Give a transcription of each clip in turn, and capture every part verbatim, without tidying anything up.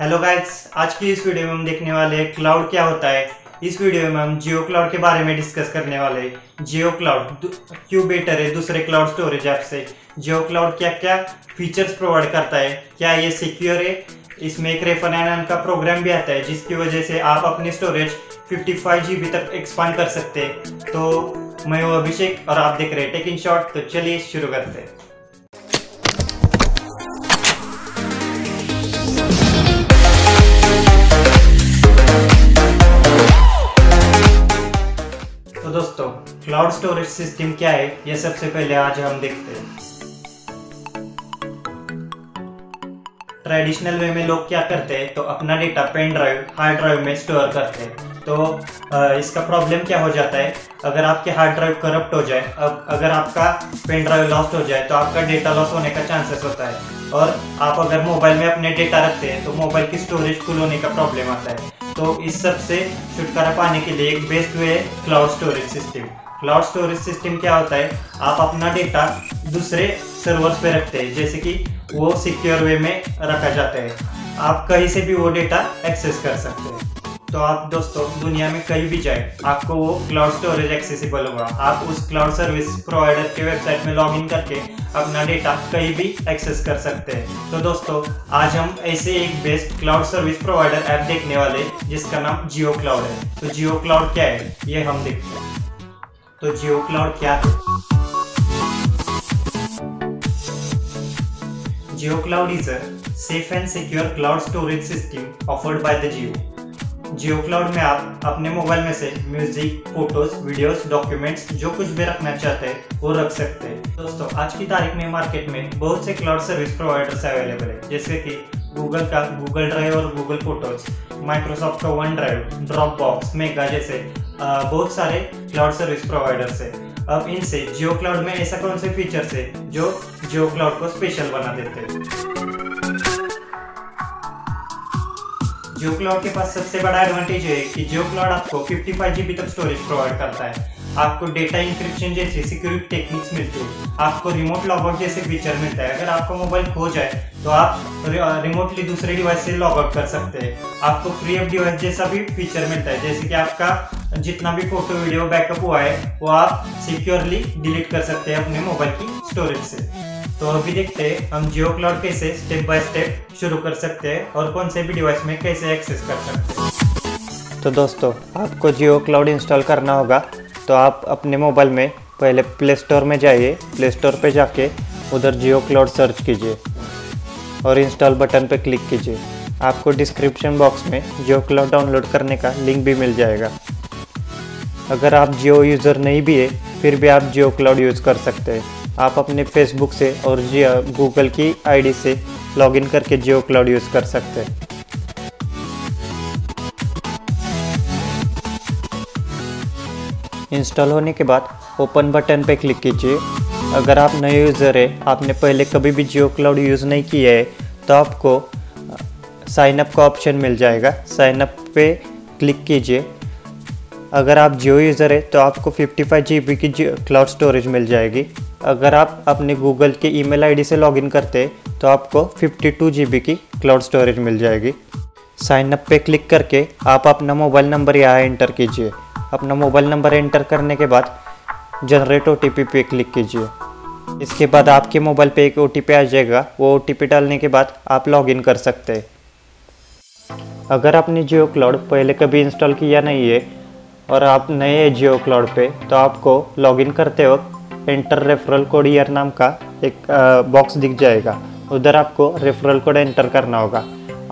Hello guys, आज की इस वीडियो में हम देखने वाले हैं क्लाउड क्या होता है। इस वीडियो में हम जियो क्लाउड के बारे में डिस्कस करने वाले हैं। जियो क्लाउड क्यों बेटर है दूसरे क्लाउड स्टोरेज ऐप से, जियो क्लाउड क्या क्या फीचर्स प्रोवाइड करता है, क्या ये सिक्योर है। इसमें एक रेफर एंड अर्न का प्रोग्राम भी आता है जिसकी वजह से आप अपनी storage fifty five G B तक एक्सपांड कर सकते हैं। तो मैं हूँ अभिषेक और आप देख रहे हैं टेक इन शॉर्ट। तो चलिए शुरू करते हैं। दोस्तों, क्लाउड स्टोरेज सिस्टम क्या है यह सबसे पहले आज हम देखते हैं। ट्रेडिशनल वे में लोग क्या करते हैं तो अपना data pen drive, hard drive में स्टोर करते हैं। तो इसका प्रॉब्लम क्या हो जाता है, अगर आपके हार्ड ड्राइव करप्ट हो जाए, अब अगर आपका पेन ड्राइव लॉस्ट हो जाए तो आपका डेटा लॉस होने का चांसेस होता है। और आप अगर मोबाइल में अपने डेटा रखते हैं तो मोबाइल की स्टोरेज फुल होने का प्रॉब्लम आता है। तो इस सब से छुटकारा पाने के लिए एक बेस्ट वे है cloud storage system. Cloud storage system क्या होता है, आप अपना डेटा दूसरे सर्वर्स पे रखते हैं, जैसे कि वो सिक्योर वे में रखा जाता है। आप कहीं से भी वो डेटा एक्सेस कर सकते हैं। तो आप दोस्तों दुनिया में कहीं भी जाए आपको वो क्लाउड स्टोरेज एक्सेसिबल होगा। आप उस क्लाउड सर्विस प्रोवाइडर के वेबसाइट में लॉगिन करके अपना डेटा कहीं भी एक्सेस कर सकते हैं। तो दोस्तों आज हम ऐसे एक best cloud service provider app देखने वाले जिसका नाम जियो क्लाउड है। तो जियो क्लाउड क्या है ये हम देखते हैं। तो जियो क्लाउड क्या है? Jio cloud is a safe and secure cloud storage system offered by the Jio. Jio cloud में आप अपने मोबाइल में से म्यूजिक, फोटोज, वीडियोस, डॉक्यूमेंट्स जो कुछ भी रखना चाहते हैं वो रख सकते हैं। दोस्तों आज की तारीख में मार्केट में बहुत से क्लाउड सर्विस प्रोवाइडर्स अवेलेबल है, जैसे कि गूगल का गूगल ड्राइव और गूगल फोटोज, माइक्रोसॉफ्ट का वन ड्राइव, ड्रॉपबॉक्स, मेगा जैसे बहुत सारे क्लाउड सर्विस प्रोवाइडर्स है। अब इनसे जियो क्लाउड में ऐसा कौन से फीचर्स है जो जियो क्लाउड को स्पेशल बना देते हैं। जियो क्लाउड के पास सबसे बड़ा एडवांटेज है कि जियो क्लाउड आपको पचपन जीबी तक स्टोरेज प्रोवाइड करता है। आपको डेटा इंक्रिप्शन जैसी सिक्योरिटी टेक्निक्स मिलती है, आपको रिमोट लॉगआउट जैसे फीचर मिलता है। अगर आपका मोबाइल खो जाए तो आप रिमोटली दूसरे डिवाइस से लॉगआउट कर सकते हैं। आपको फ्री ऑफ डिवाइस जैसा भी फीचर मिलता है, जैसे कि आपका जितना भी फोटो वीडियो बैकअप हुआ है वो आप सिक्योरली डिलीट कर सकते हैं अपने मोबाइल की स्टोरेज से। तो अभी देखते हैं हम जियो क्लाउड कैसे स्टेप बाय स्टेप शुरू कर सकते हैं और कौन से भी डिवाइस में कैसे एक्सेस कर सकते हैं। तो दोस्तों आपको जियो क्लाउड इंस्टॉल करना होगा। तो आप अपने मोबाइल में पहले प्ले स्टोर में जाइए, प्ले स्टोर पे जाके उधर जियो क्लाउड सर्च कीजिए और इंस्टॉल बटन पे क्लिक कीजिए। आपको डिस्क्रिप्शन बॉक्स में जियो क्लाउड डाउनलोड करने का लिंक भी मिल जाएगा। अगर आप जियो यूज़र नहीं भी है फिर भी आप जियो क्लाउड यूज़ कर सकते हैं। आप अपने फेसबुक से और जियो गूगल की आईडी से लॉगिन करके जियो क्लाउड यूज़ कर सकते हैं। इंस्टॉल होने के बाद ओपन बटन पे क्लिक कीजिए। अगर आप नए यूज़र है, आपने पहले कभी भी जियो क्लाउड यूज़ नहीं किया है तो आपको साइन अप का ऑप्शन मिल जाएगा। साइन अप पे क्लिक कीजिए। अगर आप जियो यूज़र है तो आपको पचपन जीबी की क्लाउड स्टोरेज मिल जाएगी। अगर आप अपने गूगल के ईमेल आईडी से लॉगिन करते हैं तो आपको बावन जीबी की क्लाउड स्टोरेज मिल जाएगी। साइन अप पे क्लिक करके आप अपना मोबाइल नंबर यहाँ एंटर कीजिए। अपना मोबाइल नंबर एंटर करने के बाद जनरेट ओटीपी पे क्लिक कीजिए। इसके बाद आपके मोबाइल पे एक ओटीपी आ जाएगा। वो ओटीपी डालने के बाद आप लॉगिन कर सकते हैं। अगर आपने जियो क्लाउड पहले कभी इंस्टॉल किया नहीं है और आप नए हैं जियो क्लाउड पे, तो आपको लॉगिन करते वक्त एंटर रेफरल कोड ईयर नाम का एक बॉक्स दिख जाएगा। उधर आपको रेफरल कोड एंटर करना होगा।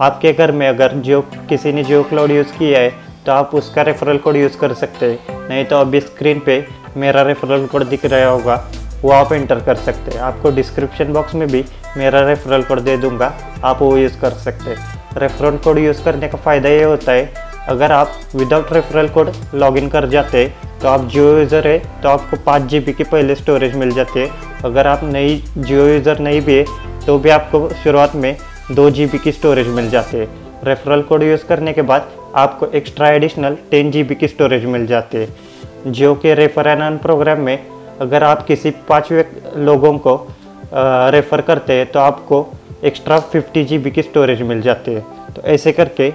आपके घर में अगर जियो किसी ने जियो क्लाउड यूज़ किया है तो आप उसका रेफरल कोड यूज़ कर सकते हैं। नहीं तो अभी स्क्रीन पे मेरा रेफरल कोड दिख रहा होगा, वो आप एंटर कर सकते हैं। आपको डिस्क्रिप्शन बॉक्स में भी मेरा रेफरल कोड दे दूँगा, आप वो यूज़ कर सकते हैं। रेफरल कोड यूज़ करने का फ़ायदा ये होता है, अगर आप विदाउट रेफरल कोड लॉगिन कर जाते तो आप जियो यूज़र है तो आपको पाँच जी बी की पहले स्टोरेज मिल जाती है। अगर आप नई जियो यूज़र नहीं भी है तो भी आपको शुरुआत में दो जी बी की स्टोरेज मिल जाती है। रेफरल कोड यूज़ करने के बाद आपको extra additional ten G B की स्टोरेज मिल जाती है। जियो के रेफर एंड अर्न प्रोग्राम में अगर आप किसी पाँच लोगों को रेफ़र करते हैं तो आपको एक्स्ट्रा फिफ्टी जी बी की स्टोरेज मिल जाती है। तो ऐसे करके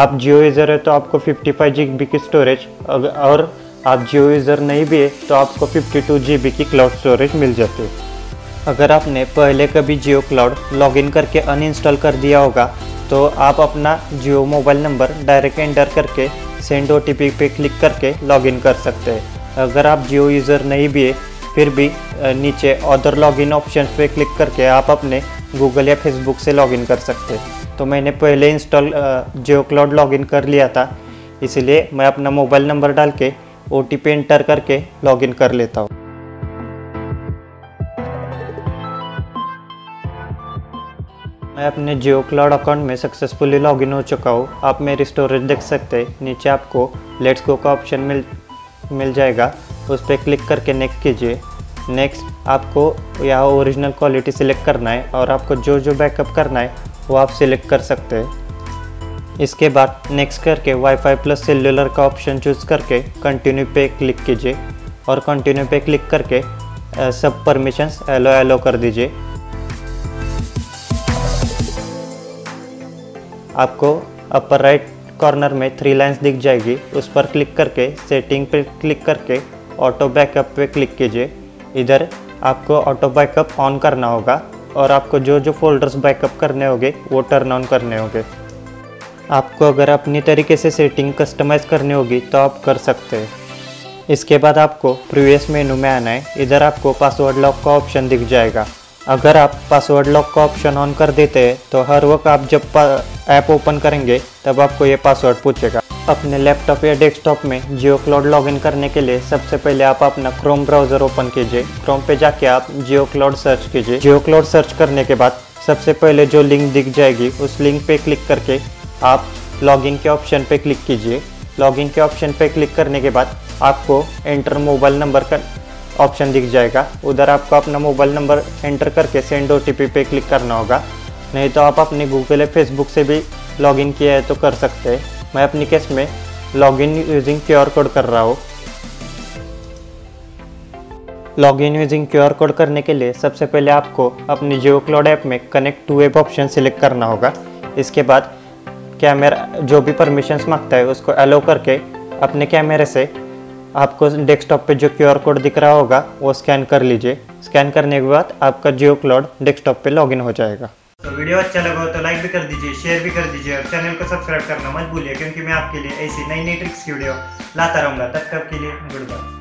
आप जियो यूज़र है तो आपको पचपन जीबी की स्टोरेज, और आप जियो यूज़र नहीं भी है तो आपको बावन जीबी की क्लाउड स्टोरेज मिल जाती है। अगर आपने पहले कभी जियो क्लाउड लॉगिन करके अनइंस्टॉल कर दिया होगा तो आप अपना Jio mobile number direct enter करके सेंड ओ टी पी पे क्लिक करके लॉगिन कर सकते हैं। अगर आप जियो यूज़र नहीं भी है फिर भी नीचे अदर लॉगिन ऑप्शन पे क्लिक करके आप अपने गूगल या फेसबुक से लॉगिन कर सकते हैं। तो मैंने पहले इंस्टॉल जियो क्लाउड लॉगिन कर लिया था, इसलिए मैं अपना मोबाइल नंबर डाल के ओ टी पी एंटर करके लॉगिन कर लेता हूँ। मैं अपने जियो क्लाउड अकाउंट में सक्सेसफुली लॉगिन हो चुका हूँ। आप मेरी स्टोरेज देख सकते हैं, नीचे आपको लेट्स गो का ऑप्शन मिल मिल जाएगा, उस पर क्लिक करके नेक्स्ट कीजिए। नेक्स्ट आपको यहाँ ओरिजिनल क्वालिटी सिलेक्ट करना है और आपको जो जो बैकअप करना है वो आप सिलेक्ट कर सकते हैं। इसके बाद नेक्स्ट करके वाईफाई प्लस सेल्यूलर का ऑप्शन चूज़ करके कंटिन्यू पे क्लिक कीजिए और कंटिन्यू पे क्लिक करके सब परमिशंस एलो एलो कर दीजिए। आपको अपर राइट कॉर्नर में थ्री लाइंस दिख जाएगी, उस पर क्लिक करके सेटिंग पे क्लिक करके ऑटो बैकअप पे क्लिक कीजिए। इधर आपको ऑटो बैकअप ऑन करना होगा और आपको जो जो फोल्डर्स बैकअप करने होंगे वो टर्न ऑन करने होंगे। आपको अगर अपनी तरीके से सेटिंग कस्टमाइज करनी होगी तो आप कर सकते हैं। इसके बाद आपको प्रीवियस मेनू में आना है, इधर आपको पासवर्ड लॉक का ऑप्शन दिख जाएगा। अगर आप पासवर्ड लॉक का ऑप्शन ऑन कर देते हैं तो हर वक्त आप जब ऐप ओपन करेंगे तब आपको ये पासवर्ड पूछेगा। अपने लैपटॉप या डेस्कटॉप में जियो क्लाउड लॉगिन करने के लिए सबसे पहले आप अपना क्रोम ब्राउज़र ओपन कीजिए। क्रोम पे जाके आप जियो क्लाउड सर्च कीजिए। जियो क्लाउड सर्च करने के बाद सबसे पहले जो लिंक दिख जाएगी उस लिंक पे क्लिक करके आप लॉगिन के ऑप्शन पे क्लिक कीजिए। लॉगिन के ऑप्शन पे क्लिक करने के बाद आपको एंटर मोबाइल नंबर का ऑप्शन दिख जाएगा, उधर आपको अपना मोबाइल नंबर एंटर करके सेंड ओ टी पी पे क्लिक करना होगा, नहीं तो आप अपने गूगल या फेसबुक से भी लॉगिन किया है तो कर सकते हैं। मैं अपनी केस में login using Q R code कर रहा हूँ। Login using Q R code करने के लिए सबसे पहले आपको अपनी जियो क्लाउड ऐप में connect to app option select करना होगा। इसके बाद कैमरा जो भी परमिशंस मांगता है उसको अलाउ करके अपने कैमरे से आपको डेस्कटॉप पे जो क्यू आर कोड दिख रहा होगा वो स्कैन कर लीजिए। स्कैन करने के बाद आपका जियो क्लाउड डेस्कटॉप पे लॉगिन हो जाएगा। तो वीडियो अच्छा लगा हो तो लाइक भी कर दीजिए, शेयर भी कर दीजिए और चैनल को सब्सक्राइब करना मत भूलिए, क्योंकि मैं आपके लिए ऐसी नई नई ट्रिक्स की वीडियो लाता रहूँगा। तब तक के लिए गुड बाय।